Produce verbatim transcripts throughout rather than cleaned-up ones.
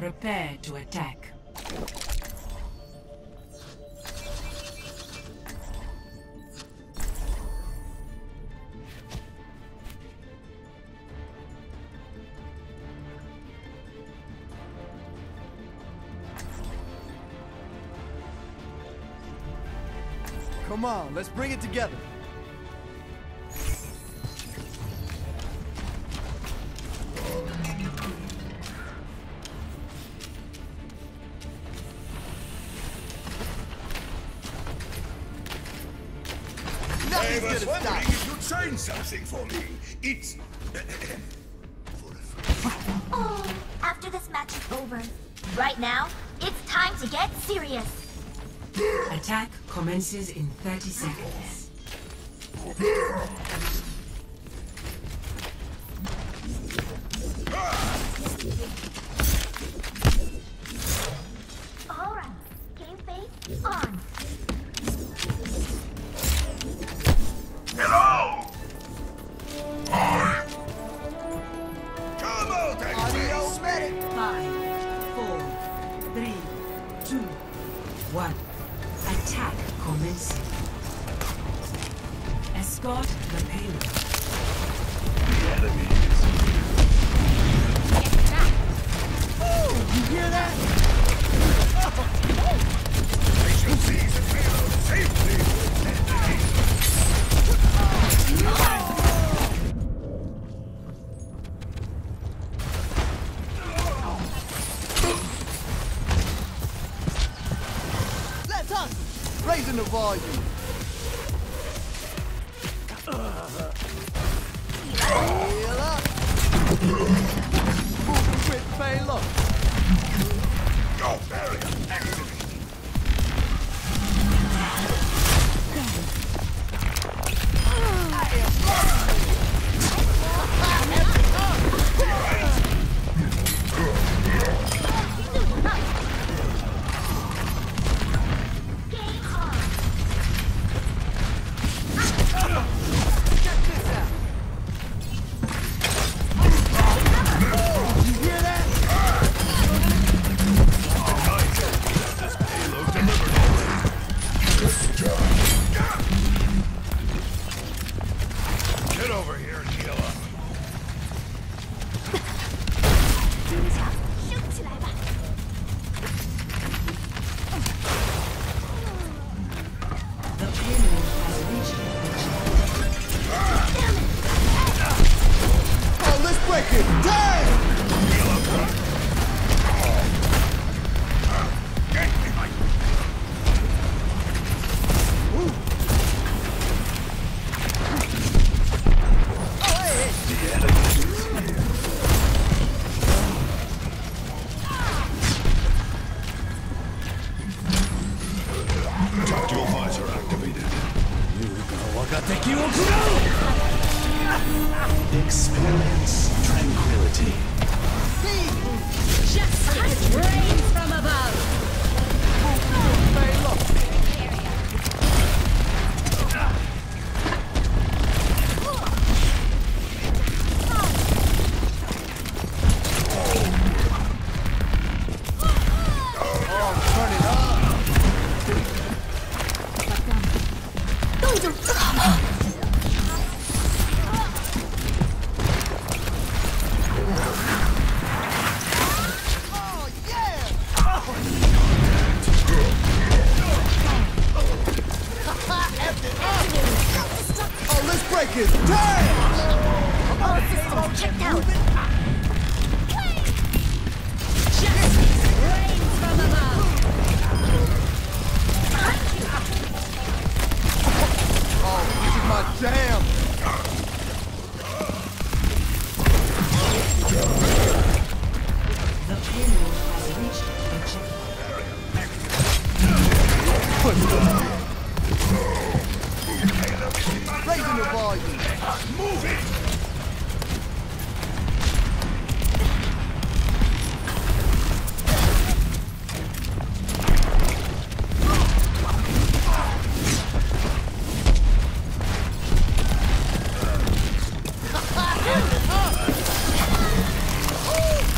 Prepare to attack. Come on, let's bring it together. I was wondering if you'd change something for me. It's... Oh, after this match is over. Right now, it's time to get serious. Attack commences in thirty seconds. All right, game face on. Hello! I... Come out and face me! Five, four, three, two, one. Attack commencing. Escort the payload. The enemy is here. Get back! Oh! You hear that? Oh! Oh. They shall seize the payload safely! Oh, no! Raising the volume. Uh, Heal up. Move and quit, fail up. Go, barrier, activate. Experience tranquility. Justice rains from above.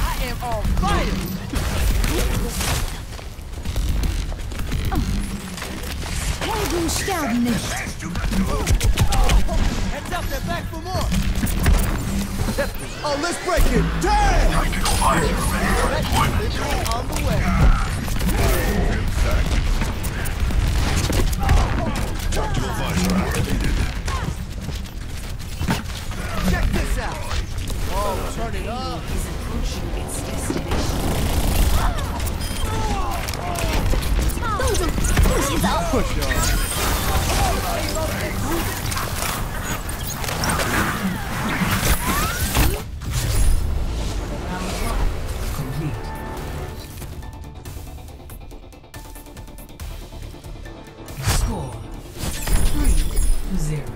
I am on fire! sterben nicht. Heads up, they're back for more. Oh, let's break it. Damn! Tactical fire ready for deployment. On the way. Tactical fire activated. Check this out. Oh, turn it up. Is approaching its destination. Those are... He's out. Push on. Complete. Score three zero.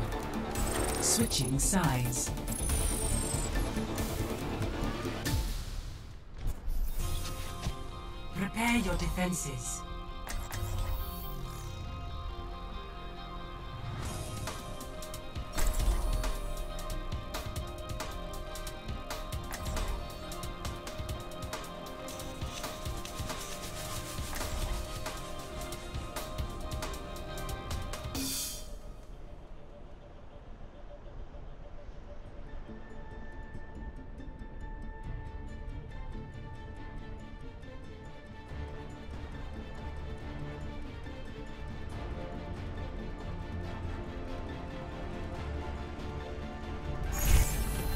Switching sides. Prepare your defenses.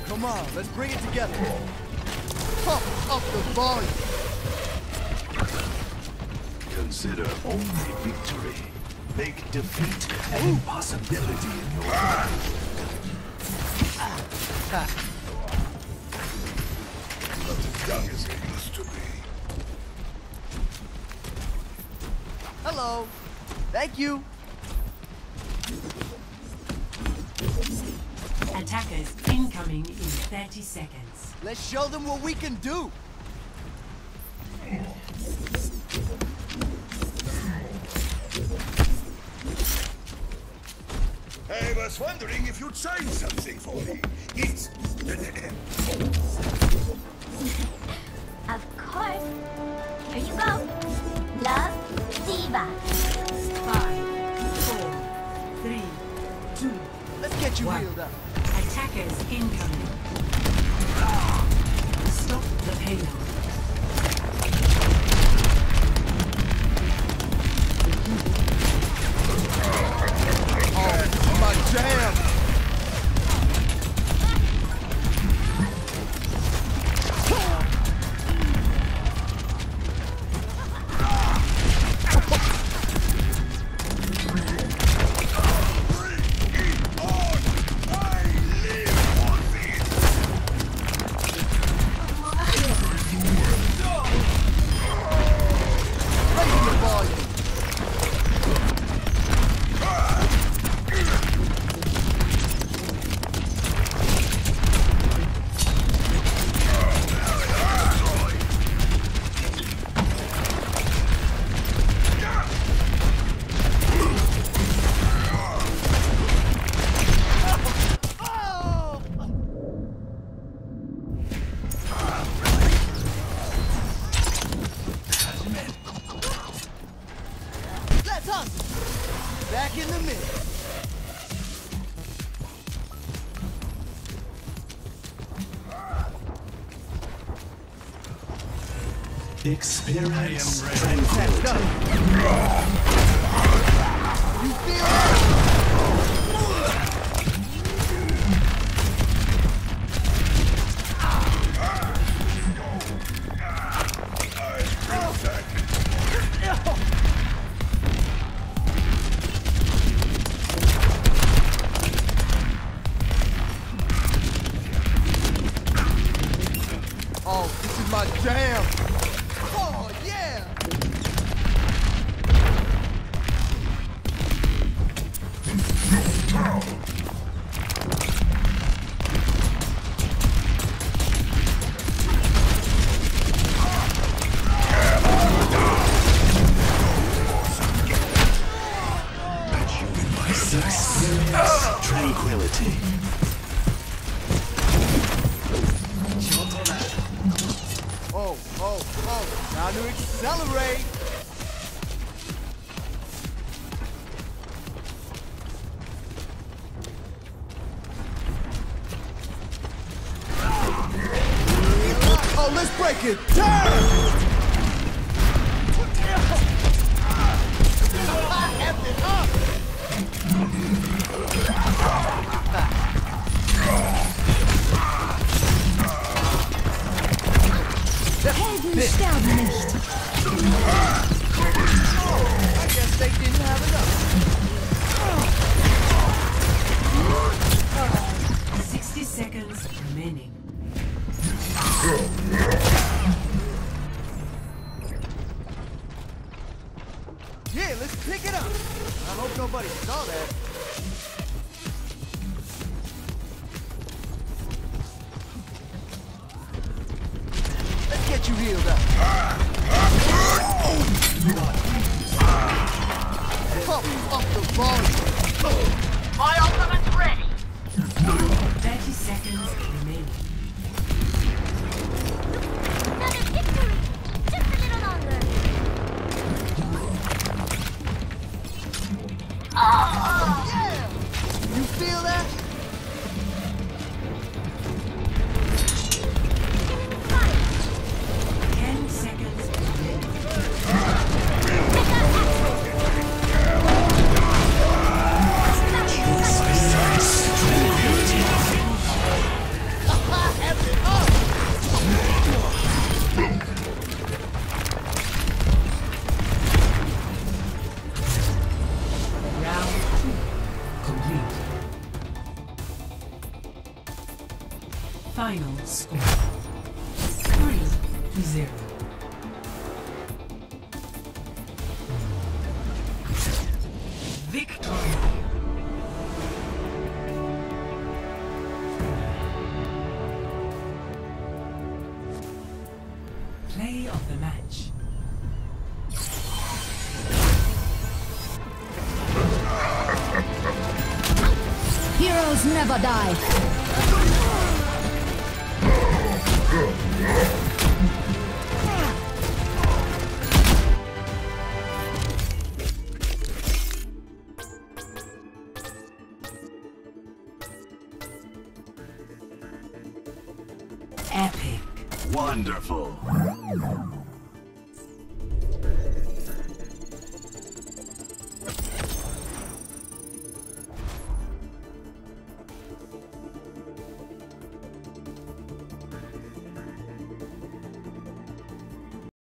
Come on, let's bring it together. Pump up the volume. Consider only victory. Make defeat an impossibility in your life. Not as young as it used to be. Hello. Thank you. Attackers incoming in thirty seconds. Let's show them what we can do! I was wondering if you'd sign something for me. It's... Of course. Here you go. Love, D.Va. Five, four, three, two, let's get you one. Healed up. Attackers incoming. Stop the payload. Oh my damn! Back in the middle. Experience. I am ready. You feel my jam! Oh, yeah! That you in my success, tranquility. Oh, oh, oh, now to accelerate! Take it down! Helden sterben nicht. I guess they didn't have enough. Sixty seconds remaining. Yeah, let's pick it up. I hope nobody saw that. Let's get you healed up. Pop up the volume. My ultimate's ready. Thirty seconds remaining. Another victory. Just a little longer. Oh, yeah. You feel that? Ten seconds. Final score three to zero. Victory. Play of the match. Heroes never die. Epic. Wonderful.